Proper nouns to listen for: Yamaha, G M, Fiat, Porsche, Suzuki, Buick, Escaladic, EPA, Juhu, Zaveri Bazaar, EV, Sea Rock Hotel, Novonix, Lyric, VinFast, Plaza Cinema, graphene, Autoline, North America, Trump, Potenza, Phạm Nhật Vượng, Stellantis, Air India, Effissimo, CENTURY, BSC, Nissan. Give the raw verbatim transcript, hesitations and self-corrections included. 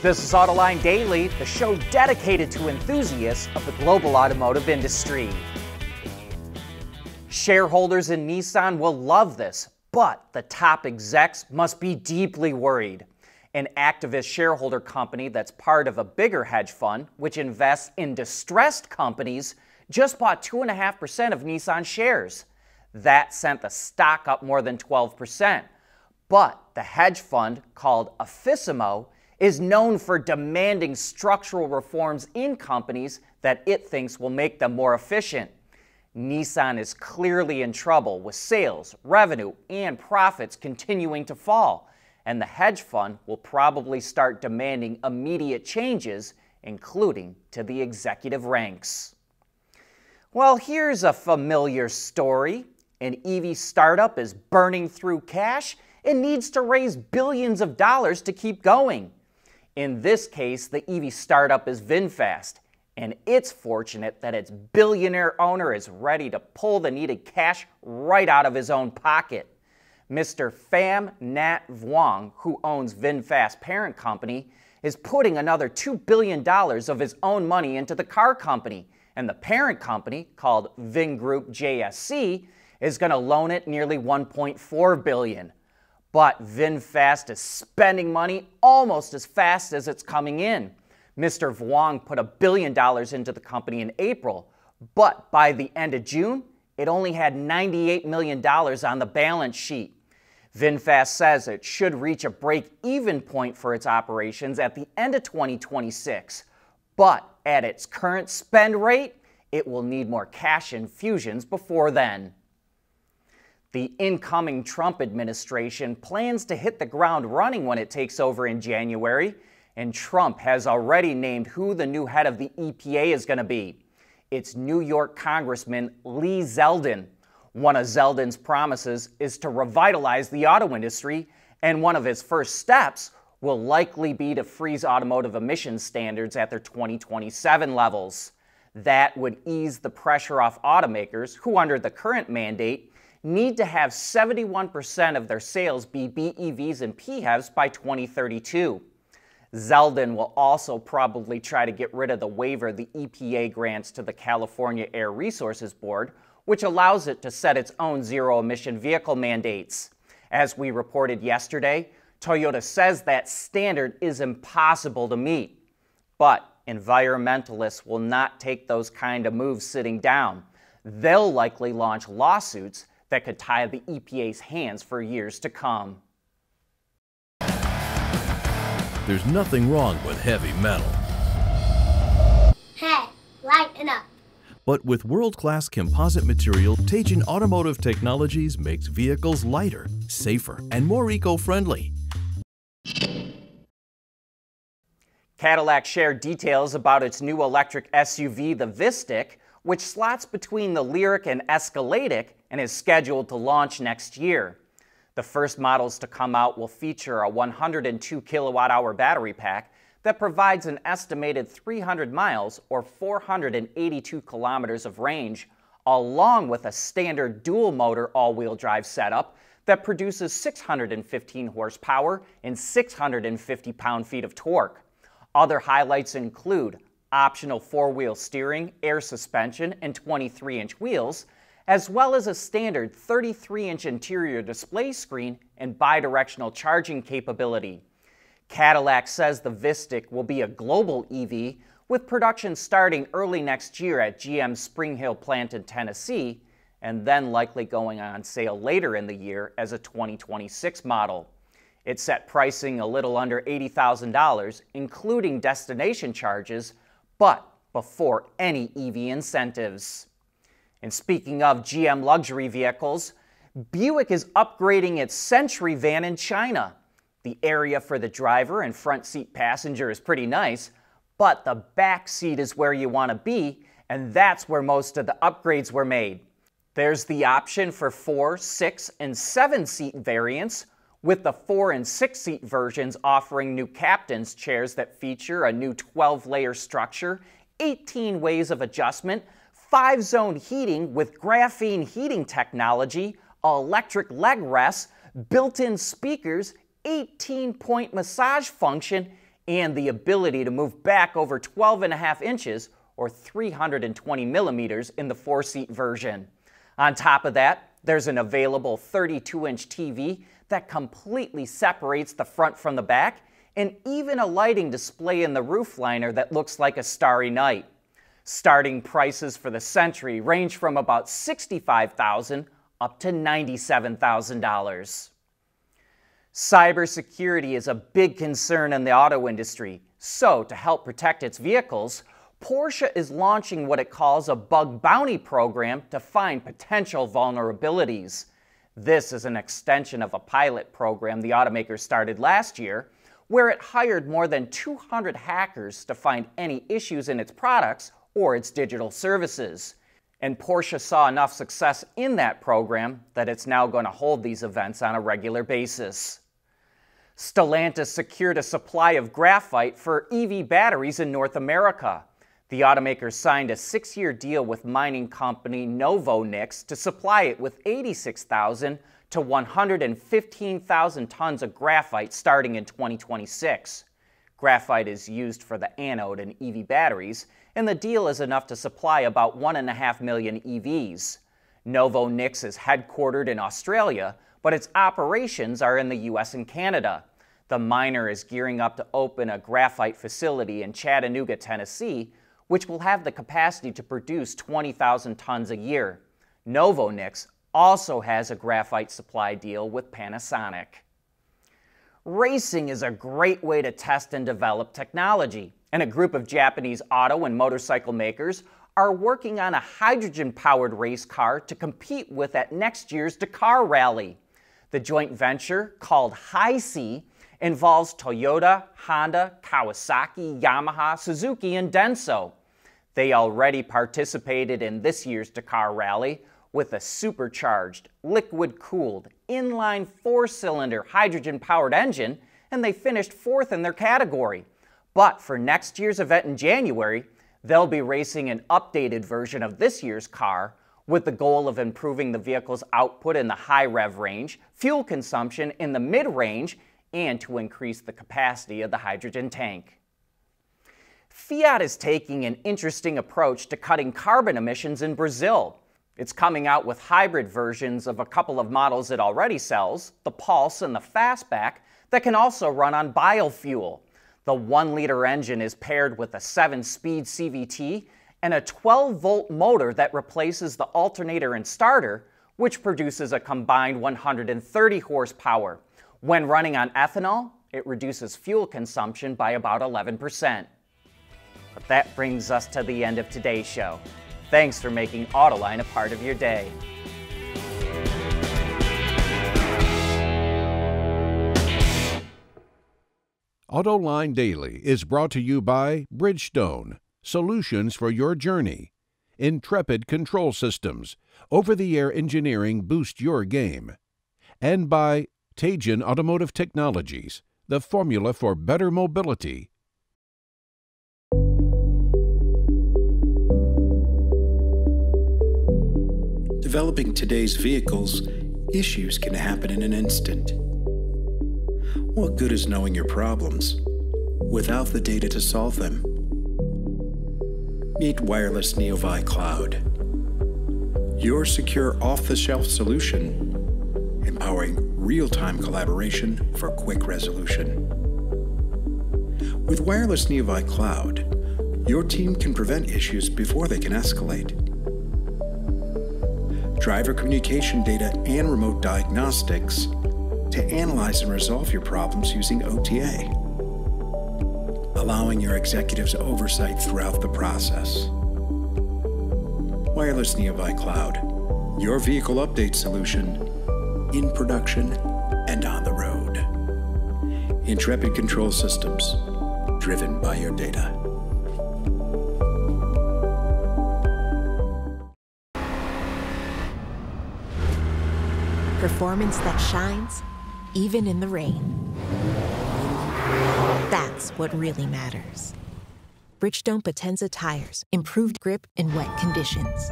This is Autoline Daily, the show dedicated to enthusiasts of the global automotive industry. Shareholders in Nissan will love this, but the top execs must be deeply worried. An activist shareholder company that's part of a bigger hedge fund, which invests in distressed companies, just bought two point five percent of Nissan shares. That sent the stock up more than twelve percent. But the hedge fund, called Effissimo, is known for demanding structural reforms in companies that it thinks will make them more efficient. Nissan is clearly in trouble, with sales, revenue, and profits continuing to fall, and the hedge fund will probably start demanding immediate changes, including to the executive ranks. Well, here's a familiar story. An E V startup is burning through cash and needs to raise billions of dollars to keep going. In this case, the E V startup is VinFast, and it's fortunate that its billionaire owner is ready to pull the needed cash right out of his own pocket. Mister Phạm Nhật Vượng, who owns VinFast's parent company, is putting another two billion dollars of his own money into the car company, and the parent company, called Vingroup J S C, is going to loan it nearly one point four billion dollars. But VinFast is spending money almost as fast as it's coming in. Mister Vuong put a billion dollars into the company in April, but by the end of June, it only had ninety-eight million dollars on the balance sheet. VinFast says it should reach a break-even point for its operations at the end of twenty twenty-six, but at its current spend rate, it will need more cash infusions before then. The incoming Trump administration plans to hit the ground running when it takes over in January, and Trump has already named who the new head of the E P A is going to be. It's New York Congressman Lee Zeldin. One of Zeldin's promises is to revitalize the auto industry, and one of his first steps will likely be to freeze automotive emission standards at their twenty twenty-seven levels. That would ease the pressure off automakers who, under the current mandate, need to have seventy-one percent of their sales be B E Vs and P HEVs by twenty thirty-two. Zeldin will also probably try to get rid of the waiver the E P A grants to the California Air Resources Board, which allows it to set its own zero-emission vehicle mandates. As we reported yesterday, Toyota says that standard is impossible to meet. But environmentalists will not take those kind of moves sitting down. They'll likely launch lawsuits that could tie the E P A's hands for years to come. There's nothing wrong with heavy metal. Hey, lighten up. But with world-class composite material, Teijin Automotive Technologies makes vehicles lighter, safer, and more eco-friendly. Cadillac shared details about its new electric S U V, the Vistiq, which slots between the Lyric and Escaladic and is scheduled to launch next year. The first models to come out will feature a one hundred two kilowatt hour battery pack that provides an estimated three hundred miles or four hundred eighty-two kilometers of range, along with a standard dual-motor all-wheel drive setup that produces six hundred fifteen horsepower and six hundred fifty pound-feet of torque. Other highlights include optional four-wheel steering, air suspension, and twenty-three inch wheels, as well as a standard thirty-three inch interior display screen and bidirectional charging capability. Cadillac says the Vistiq will be a global E V, with production starting early next year at G M's Spring Hill plant in Tennessee, and then likely going on sale later in the year as a twenty twenty-six model. It set pricing a little under eighty thousand dollars, including destination charges, but before any E V incentives. And speaking of G M luxury vehicles, Buick is upgrading its CENTURY van in China. The area for the driver and front seat passenger is pretty nice, but the back seat is where you want to be, and that's where most of the upgrades were made. There's the option for four, six, and seven seat variants, with the four and six seat versions offering new captain's chairs that feature a new twelve layer structure, eighteen ways of adjustment, five zone heating with graphene heating technology, electric leg rests, built-in speakers, eighteen point massage function, and the ability to move back over twelve and a half inches or three hundred twenty millimeters in the four-seat version. On top of that, there's an available thirty-two inch T V that completely separates the front from the back, and even a lighting display in the roof liner that looks like a starry night. Starting prices for the Century range from about sixty-five thousand dollars up to ninety-seven thousand dollars. Cybersecurity is a big concern in the auto industry, so to help protect its vehicles, Porsche is launching what it calls a bug bounty program to find potential vulnerabilities. This is an extension of a pilot program the automaker started last year, where it hired more than two hundred hackers to find any issues in its products or its digital services. And Porsche saw enough success in that program that it's now going to hold these events on a regular basis. Stellantis secured a supply of graphite for E V batteries in North America. The automaker signed a six-year deal with mining company Novonix to supply it with eighty-six thousand to one hundred fifteen thousand tons of graphite starting in twenty twenty-six. Graphite is used for the anode in E V batteries, and the deal is enough to supply about one point five million E Vs. Novonix is headquartered in Australia, but its operations are in the U S and Canada. The miner is gearing up to open a graphite facility in Chattanooga, Tennessee, which will have the capacity to produce twenty thousand tons a year. Novonix also has a graphite supply deal with Panasonic. Racing is a great way to test and develop technology, and a group of Japanese auto and motorcycle makers are working on a hydrogen-powered race car to compete with at next year's Dakar Rally. The joint venture, called HySE, involves Toyota, Honda, Kawasaki, Yamaha, Suzuki, and Denso. They already participated in this year's Dakar Rally with a supercharged, liquid-cooled, inline four-cylinder hydrogen-powered engine, and they finished fourth in their category. But for next year's event in January, they'll be racing an updated version of this year's car with the goal of improving the vehicle's output in the high-rev range, fuel consumption in the mid-range, and to increase the capacity of the hydrogen tank. Fiat is taking an interesting approach to cutting carbon emissions in Brazil. It's coming out with hybrid versions of a couple of models it already sells, the Pulse and the Fastback, that can also run on biofuel. The one liter engine is paired with a seven speed C V T and a twelve volt motor that replaces the alternator and starter, which produces a combined one hundred thirty horsepower. When running on ethanol, it reduces fuel consumption by about eleven percent. But that brings us to the end of today's show. Thanks for making Autoline a part of your day. Autoline Daily is brought to you by Bridgestone, solutions for your journey. Intrepid Control Systems, over-the-air engineering boosts your game. And by Teijin Automotive Technologies, the formula for better mobility. Developing today's vehicles, issues can happen in an instant. What good is knowing your problems without the data to solve them? Meet Wireless NeoVi Cloud, your secure off-the-shelf solution, empowering real-time collaboration for quick resolution. With Wireless NeoVi Cloud, your team can prevent issues before they can escalate. Driver communication data and remote diagnostics to analyze and resolve your problems using O T A, allowing your executives oversight throughout the process. Wireless NeoVi Cloud, your vehicle update solution in production and on the road. Intrepid Control Systems, driven by your data. Performance that shines, even in the rain. That's what really matters. Bridgestone Potenza tires, improved grip in wet conditions.